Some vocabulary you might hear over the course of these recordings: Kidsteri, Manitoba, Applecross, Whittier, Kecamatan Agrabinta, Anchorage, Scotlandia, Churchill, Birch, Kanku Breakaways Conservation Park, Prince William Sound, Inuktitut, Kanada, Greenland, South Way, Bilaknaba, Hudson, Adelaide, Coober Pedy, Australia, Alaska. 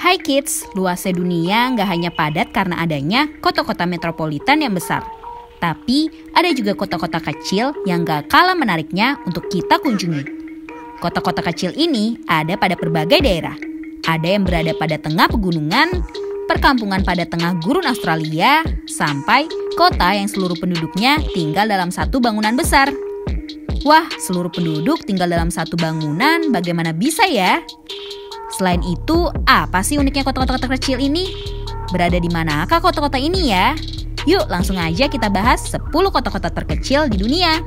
Hai kids, luasnya dunia nggak hanya padat karena adanya kota-kota metropolitan yang besar. Tapi ada juga kota-kota kecil yang nggak kalah menariknya untuk kita kunjungi. Kota-kota kecil ini ada pada berbagai daerah. Ada yang berada pada tengah pegunungan, perkampungan pada tengah gurun Australia, sampai kota yang seluruh penduduknya tinggal dalam satu bangunan besar. Wah, seluruh penduduk tinggal dalam satu bangunan, bagaimana bisa ya? Selain itu, apa sih uniknya kota-kota kecil ini? Berada di manakah kota-kota ini ya? Yuk langsung aja kita bahas 10 kota-kota terkecil di dunia.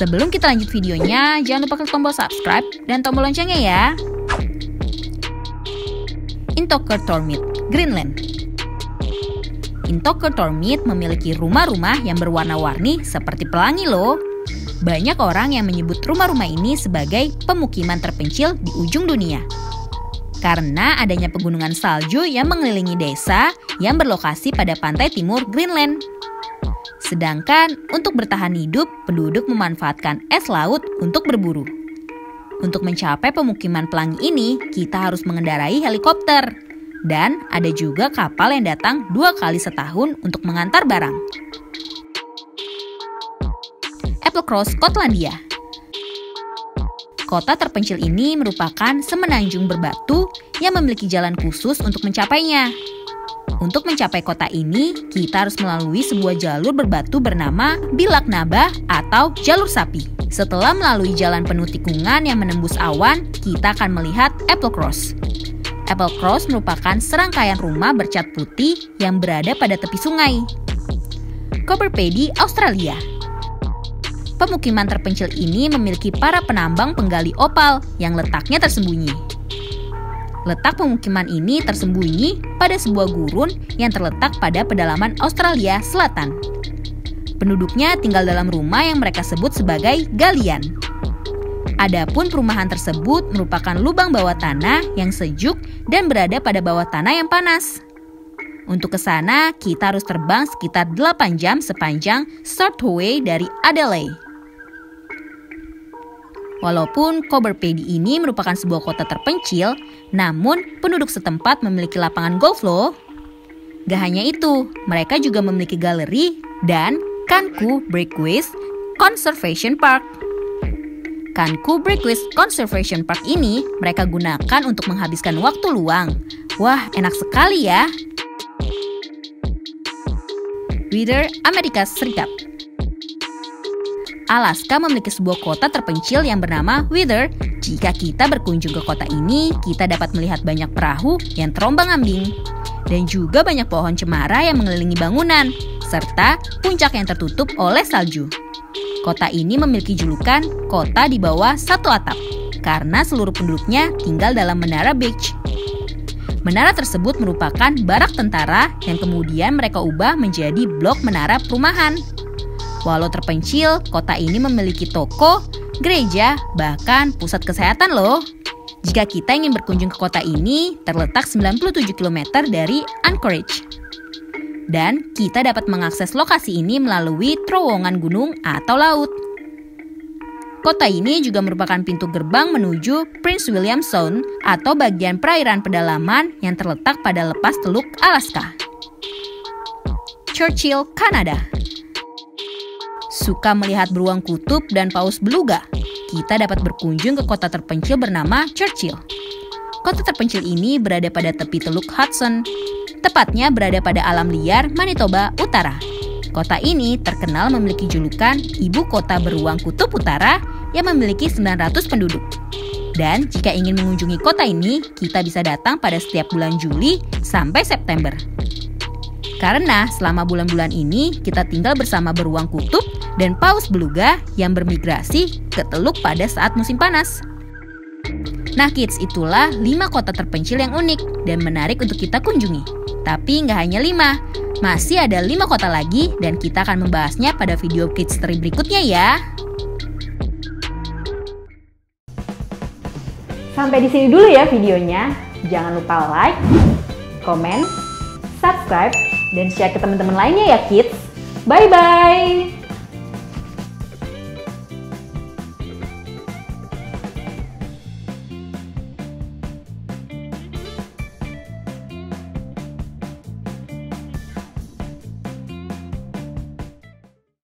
Sebelum kita lanjut videonya, jangan lupa klik tombol subscribe dan tombol loncengnya ya. Inuktitut, Greenland. Inuktitut memiliki rumah-rumah yang berwarna-warni seperti pelangi loh. Banyak orang yang menyebut rumah-rumah ini sebagai pemukiman terpencil di ujung dunia. Karena adanya pegunungan salju yang mengelilingi desa yang berlokasi pada pantai timur Greenland. Sedangkan untuk bertahan hidup, penduduk memanfaatkan es laut untuk berburu. Untuk mencapai pemukiman pelangi ini, kita harus mengendarai helikopter. Dan ada juga kapal yang datang 2 kali setahun untuk mengantar barang. Applecross, Scotlandia. Kota terpencil ini merupakan semenanjung berbatu yang memiliki jalan khusus untuk mencapainya. Untuk mencapai kota ini, kita harus melalui sebuah jalur berbatu bernama Bilaknaba atau jalur sapi. Setelah melalui jalan penuh tikungan yang menembus awan, kita akan melihat Applecross. Applecross merupakan serangkaian rumah bercat putih yang berada pada tepi sungai. Coober Pedy, Australia. Pemukiman terpencil ini memiliki para penambang penggali opal yang letaknya tersembunyi. Letak pemukiman ini tersembunyi pada sebuah gurun yang terletak pada pedalaman Australia Selatan. Penduduknya tinggal dalam rumah yang mereka sebut sebagai galian. Adapun perumahan tersebut merupakan lubang bawah tanah yang sejuk dan berada pada bawah tanah yang panas. Untuk ke sana, kita harus terbang sekitar 8 jam sepanjang South Way dari Adelaide. Walaupun Coober Pedy ini merupakan sebuah kota terpencil, namun penduduk setempat memiliki lapangan golf loh. Gak hanya itu, mereka juga memiliki galeri dan Kanku Breakaways Conservation Park. Kanku Breakaways Conservation Park ini mereka gunakan untuk menghabiskan waktu luang. Wah, enak sekali ya! Whittier, Amerika Serikat. Alaska memiliki sebuah kota terpencil yang bernama Whittier. Jika kita berkunjung ke kota ini, kita dapat melihat banyak perahu yang terombang-ambing dan juga banyak pohon cemara yang mengelilingi bangunan serta puncak yang tertutup oleh salju. Kota ini memiliki julukan kota di bawah satu atap karena seluruh penduduknya tinggal dalam menara Birch. Menara tersebut merupakan barak tentara yang kemudian mereka ubah menjadi blok menara perumahan. Walau terpencil, kota ini memiliki toko, gereja, bahkan pusat kesehatan loh. Jika kita ingin berkunjung ke kota ini, terletak 97 km dari Anchorage. Dan kita dapat mengakses lokasi ini melalui terowongan gunung atau laut. Kota ini juga merupakan pintu gerbang menuju Prince William Sound atau bagian perairan pedalaman yang terletak pada lepas teluk Alaska. Churchill, Kanada. Suka melihat beruang kutub dan paus beluga, kita dapat berkunjung ke kota terpencil bernama Churchill. Kota terpencil ini berada pada tepi teluk Hudson, tepatnya berada pada alam liar Manitoba Utara. Kota ini terkenal memiliki julukan Ibu Kota Beruang Kutub Utara yang memiliki 900 penduduk. Dan jika ingin mengunjungi kota ini, kita bisa datang pada setiap bulan Juli sampai September. Karena selama bulan-bulan ini, kita tinggal bersama beruang kutub dan paus beluga yang bermigrasi ke teluk pada saat musim panas. Nah kids, itulah 5 kota terpencil yang unik dan menarik untuk kita kunjungi. Tapi nggak hanya 5. Masih ada 5 kota lagi dan kita akan membahasnya pada video Kidsteri berikutnya ya. Sampai di sini dulu ya videonya. Jangan lupa like, komen, subscribe, dan share ke teman-teman lainnya ya kids. Bye-bye!